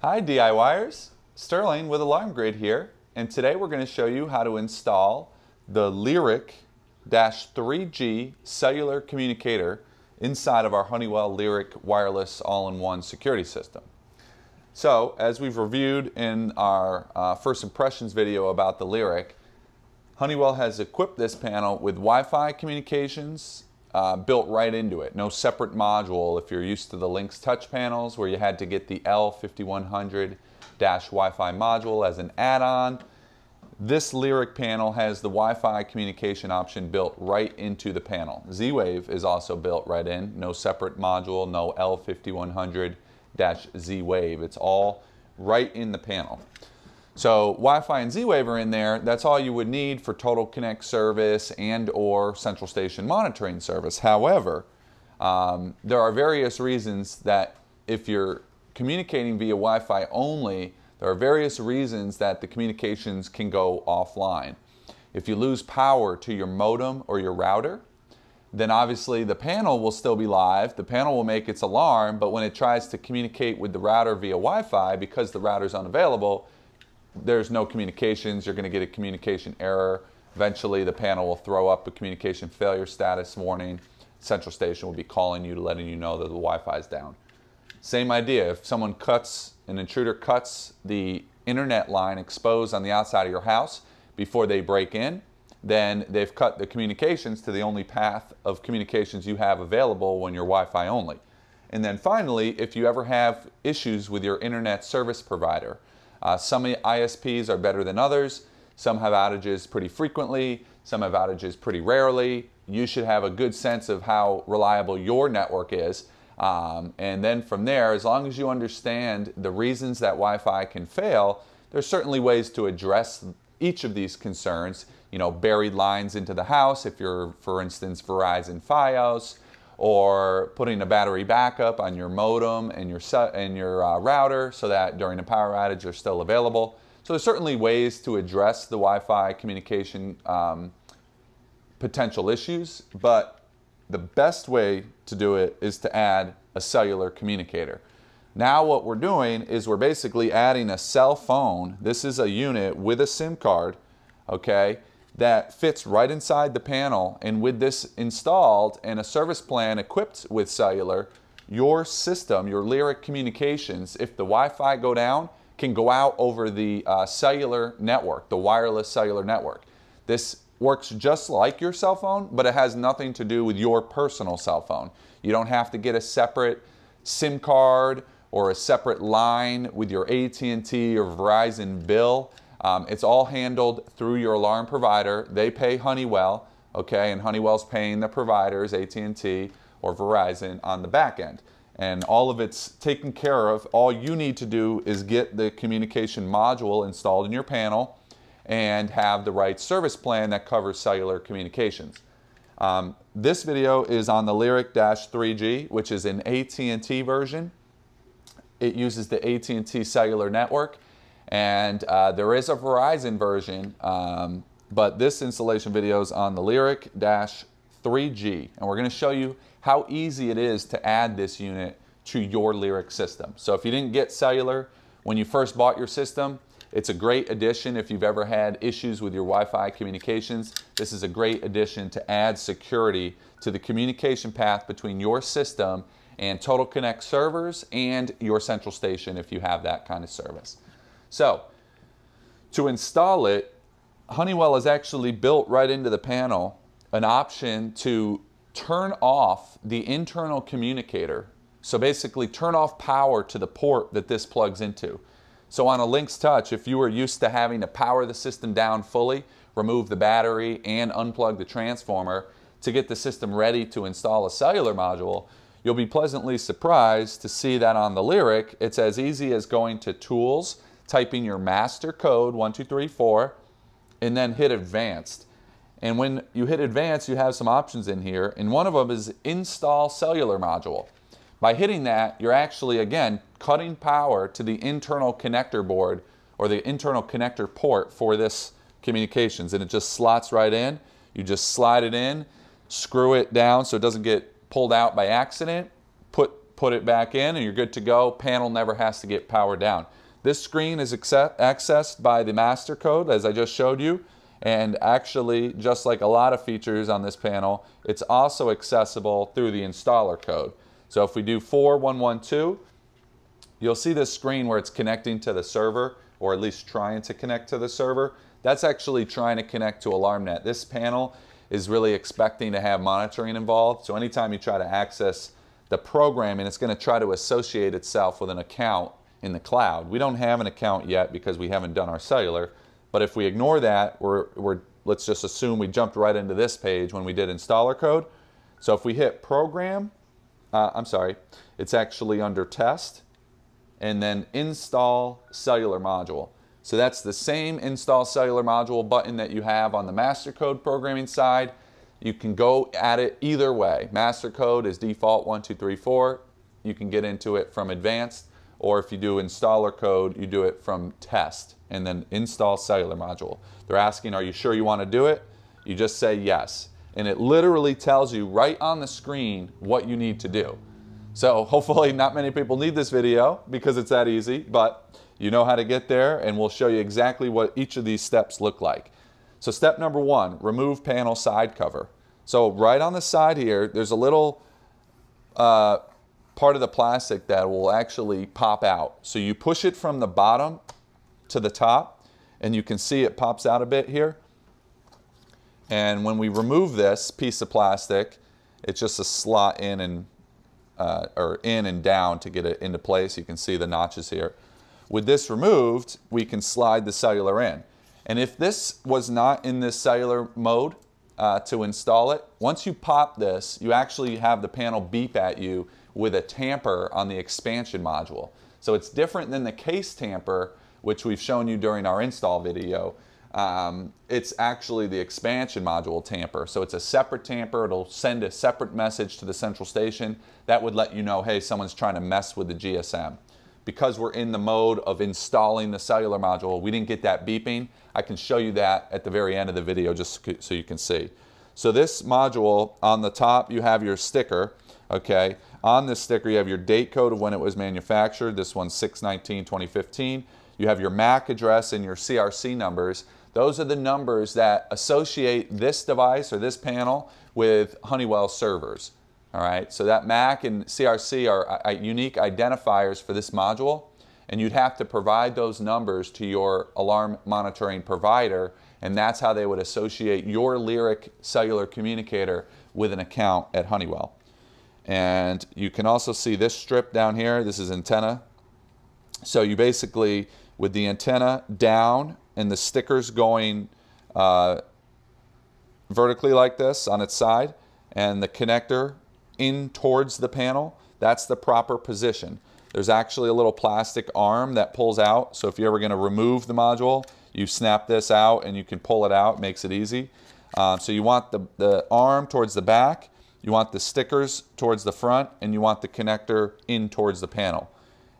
Hi DIYers, Sterling with Alarm Grid here, and today we're going to show you how to install the Lyric-3G cellular communicator inside of our Honeywell Lyric wireless all-in-one security system. So as we've reviewed in our first impressions video about the Lyric, Honeywell has equipped this panel with Wi-Fi communications built right into it. No separate module if you're used to the Lynx Touch panels where you had to get the L5100-Wi-Fi module as an add-on. This Lyric panel has the Wi-Fi communication option built right into the panel. Z-Wave is also built right in. No separate module, no L5100-Z-Wave. It's all right in the panel. So Wi-Fi and Z-Wave are in there. That's all you would need for Total Connect service and or Central Station monitoring service. However, there are various reasons that if you're communicating via Wi-Fi only, there are various reasons that the communications can go offline. If you lose power to your modem or your router, then obviously the panel will still be live. The panel will make its alarm, but when it tries to communicate with the router via Wi-Fi, because the router's unavailable, there's no communications. You're going to get a communication error. Eventually the panel will throw up a communication failure status warning. Central Station will be calling you to letting you know that the Wi-Fi is down. Same idea. If someone cuts, an intruder cuts the internet line exposed on the outside of your house before they break in, then they've cut the communications to the only path of communications you have available when you're Wi-Fi only. And then finally, if you ever have issues with your internet service provider, some ISPs are better than others. Some have outages pretty frequently. Some have outages pretty rarely. You should have a good sense of how reliable your network is. And then from there, as long as you understand the reasons that Wi-Fi can fail, there's certainly ways to address each of these concerns. You know, buried lines into the house, if you're, for instance, Verizon FiOS, or putting a battery backup on your modem and your router so that during a power outage they're still available. So there's certainly ways to address the Wi-Fi communication potential issues, but the best way to do it is to add a cellular communicator. Now what we're doing is we're basically adding a cell phone. This is a unit with a SIM card, okay, that fits right inside the panel, and with this installed and a service plan equipped with cellular, your system, your Lyric communications, if the Wi-Fi go down, can go out over the cellular network, the wireless cellular network. This works just like your cell phone, but it has nothing to do with your personal cell phone. You don't have to get a separate SIM card or a separate line with your AT&T or Verizon bill. It's all handled through your alarm provider. They pay Honeywell, okay, and Honeywell's paying the providers, AT&T or Verizon, on the back end. And all of it's taken care of. All you need to do is get the communication module installed in your panel and have the right service plan that covers cellular communications. This video is on the Lyric-3G, which is an AT&T version. It uses the AT&T cellular network. And there is a Verizon version, but this installation video is on the Lyric-3G. And we're going to show you how easy it is to add this unit to your Lyric system. So if you didn't get cellular when you first bought your system, it's a great addition. If you've ever had issues with your Wi-Fi communications, this is a great addition to add security to the communication path between your system and Total Connect servers and your Central Station if you have that kind of service. So, to install it, Honeywell has actually built right into the panel an option to turn off the internal communicator. So basically turn off power to the port that this plugs into. So on a Lynx Touch, if you were used to having to power the system down fully, remove the battery and unplug the transformer to get the system ready to install a cellular module, you'll be pleasantly surprised to see that on the Lyric, it's as easy as going to Tools, typing your master code 1234 and then hit advanced. And when you hit advanced, you have some options in here, and one of them is install cellular module. By hitting that, you're actually again cutting power to the internal connector board or the internal connector port for this communications, and it just slots right in. You just slide it in, screw it down so it doesn't get pulled out by accident, put put it back in and you're good to go. Panel never has to get powered down. This screen is accessed by the master code, as I just showed you, and actually, just like a lot of features on this panel, it's also accessible through the installer code. So if we do 4112, you'll see this screen where it's connecting to the server, or at least trying to connect to the server. That's actually trying to connect to AlarmNet. This panel is really expecting to have monitoring involved. So anytime you try to access the program, and it's going to try to associate itself with an account in the cloud. We don't have an account yet because we haven't done our cellular. But if we ignore that, let's just assume we jumped right into this page when we did installer code. So if we hit program, it's actually under test, and then install cellular module. So that's the same install cellular module button that you have on the master code programming side. You can go at it either way. Master code is default 1234. You can get into it from advanced, or if you do installer code, you do it from test and then install cellular module. They're asking, are you sure you want to do it? You just say yes. And it literally tells you right on the screen what you need to do. So hopefully not many people need this video because it's that easy, but you know how to get there, and we'll show you exactly what each of these steps look like. So step number one, remove panel side cover. So right on the side here, there's a little part of the plastic that will actually pop out. So you push it from the bottom to the top, and you can see it pops out a bit here. And when we remove this piece of plastic, it's just a slot in and down to get it into place. You can see the notches here. With this removed, we can slide the cellular in. And if this was not in this cellular mode to install it, once you pop this, you actually have the panel beep at you with a tamper on the expansion module. So it's different than the case tamper, which we've shown you during our install video. It's actually the expansion module tamper. So it's a separate tamper. It'll send a separate message to the central station that would let you know, hey, someone's trying to mess with the GSM. Because we're in the mode of installing the cellular module, we didn't get that beeping. I can show you that at the very end of the video just so you can see. So this module, on the top, you have your sticker. Okay, on this sticker, you have your date code of when it was manufactured. This one's 6/19/2015. You have your MAC address and your CRC numbers. Those are the numbers that associate this device or this panel with Honeywell servers. All right, so that MAC and CRC are unique identifiers for this module, and you'd have to provide those numbers to your alarm monitoring provider, and that's how they would associate your Lyric cellular communicator with an account at Honeywell. And you can also see this strip down here. This is antenna. So you basically, with the antenna down and the stickers going vertically like this on its side, and the connector in towards the panel, that's the proper position. There's actually a little plastic arm that pulls out. So if you're ever going to remove the module, you snap this out and you can pull it out. It makes it easy. So you want the arm towards the back. You want the stickers towards the front, and you want the connector in towards the panel.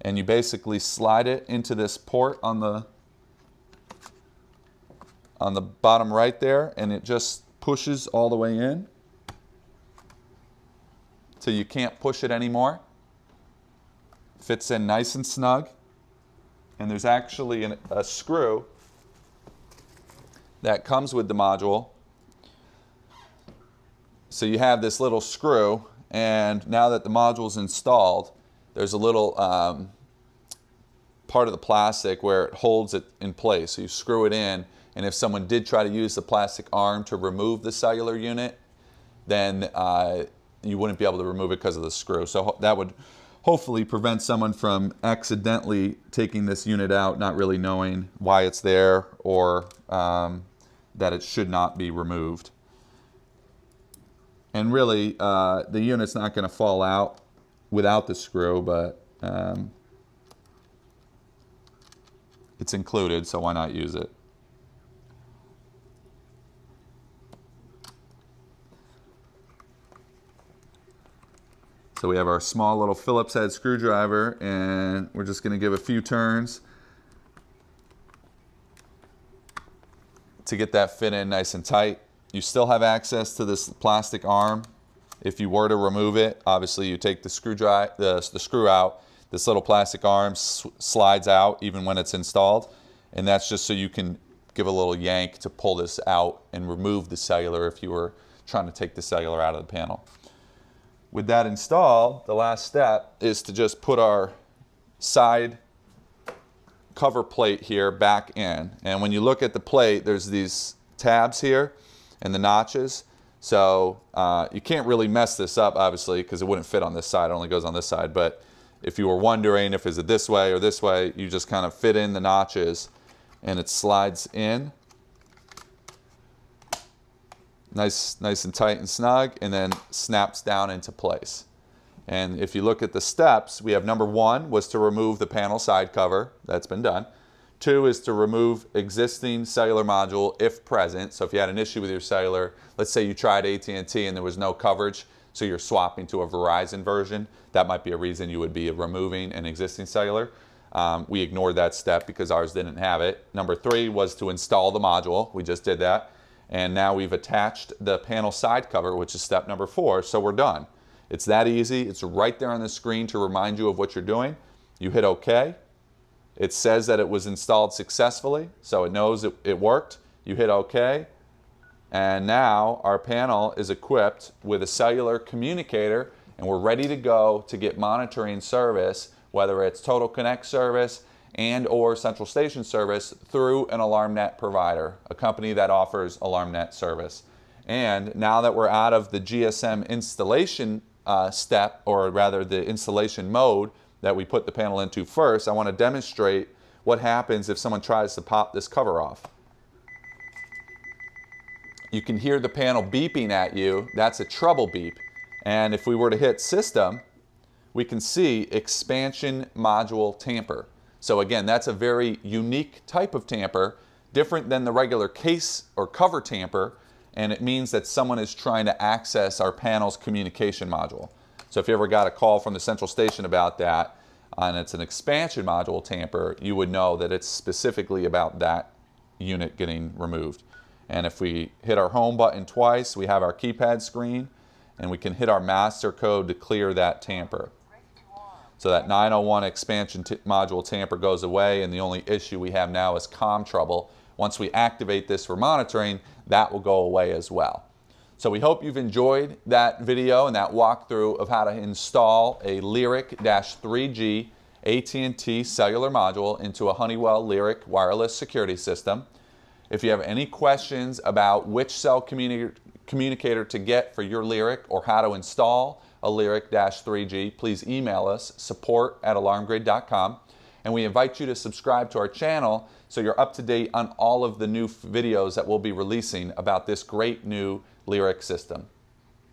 And you basically slide it into this port on the bottom right there, and it just pushes all the way in. So you can't push it anymore. Fits in nice and snug. And there's actually a screw that comes with the module. So you have this little screw, and now that the module's installed, there's a little part of the plastic where it holds it in place. So you screw it in, and if someone did try to use the plastic arm to remove the cellular unit, then you wouldn't be able to remove it because of the screw. So that would hopefully prevent someone from accidentally taking this unit out, not really knowing why it's there or that it should not be removed. And really, the unit's not going to fall out without the screw, but it's included, so why not use it? So we have our small little Phillips head screwdriver, and we're just going to give a few turns to get that fit in nice and tight. You still have access to this plastic arm If you were to remove it, obviously you take the screw out. This little plastic arm slides out even when it's installed, and that's just so you can give a little yank to pull this out and remove the cellular if you were trying to take the cellular out of the panel. With that installed, the last step is to just put our side cover plate here back in. And when you look at the plate, there's these tabs here and the notches. So you can't really mess this up, obviously, because it wouldn't fit on this side. It only goes on this side. But if you were wondering if is it this way or this way, you just kind of fit in the notches and it slides in. Nice and tight and snug, and then snaps down into place. And if you look at the steps, we have number one was to remove the panel side cover. That's been done. Two is to remove existing cellular module if present. So if you had an issue with your cellular, let's say you tried AT&T and there was no coverage, so you're swapping to a Verizon version, that might be a reason you would be removing an existing cellular. We ignored that step because ours didn't have it. Number three was to install the module. We just did that. And now we've attached the panel side cover, which is step number four, so we're done. It's that easy. It's right there on the screen to remind you of what you're doing. You hit OK. It says that it was installed successfully, so it knows it worked. You hit OK. And now our panel is equipped with a cellular communicator, and we're ready to go to get monitoring service, whether it's Total Connect service and or Central Station service, through an AlarmNet provider, a company that offers AlarmNet service. And now that we're out of the GSM installation step, or rather the installation mode that we put the panel into first, I want to demonstrate what happens if someone tries to pop this cover off. You can hear the panel beeping at you. That's a trouble beep. And if we were to hit system, we can see expansion module tamper. So again, that's a very unique type of tamper, different than the regular case or cover tamper, and it means that someone is trying to access our panel's communication module. So if you ever got a call from the Central Station about that, and it's an expansion module tamper, you would know that it's specifically about that unit getting removed. And if we hit our home button twice, we have our keypad screen, and we can hit our master code to clear that tamper. So that 901 expansion module tamper goes away, and the only issue we have now is comm trouble. Once we activate this for monitoring, that will go away as well. So we hope you've enjoyed that video and that walkthrough of how to install a Lyric-3G AT&T cellular module into a Honeywell Lyric wireless security system. If you have any questions about which cell communicator to get for your Lyric or how to install a Lyric-3G, please email us, support@alarmgrid.com. And we invite you to subscribe to our channel so you're up to date on all of the new videos that we'll be releasing about this great new Lyric system.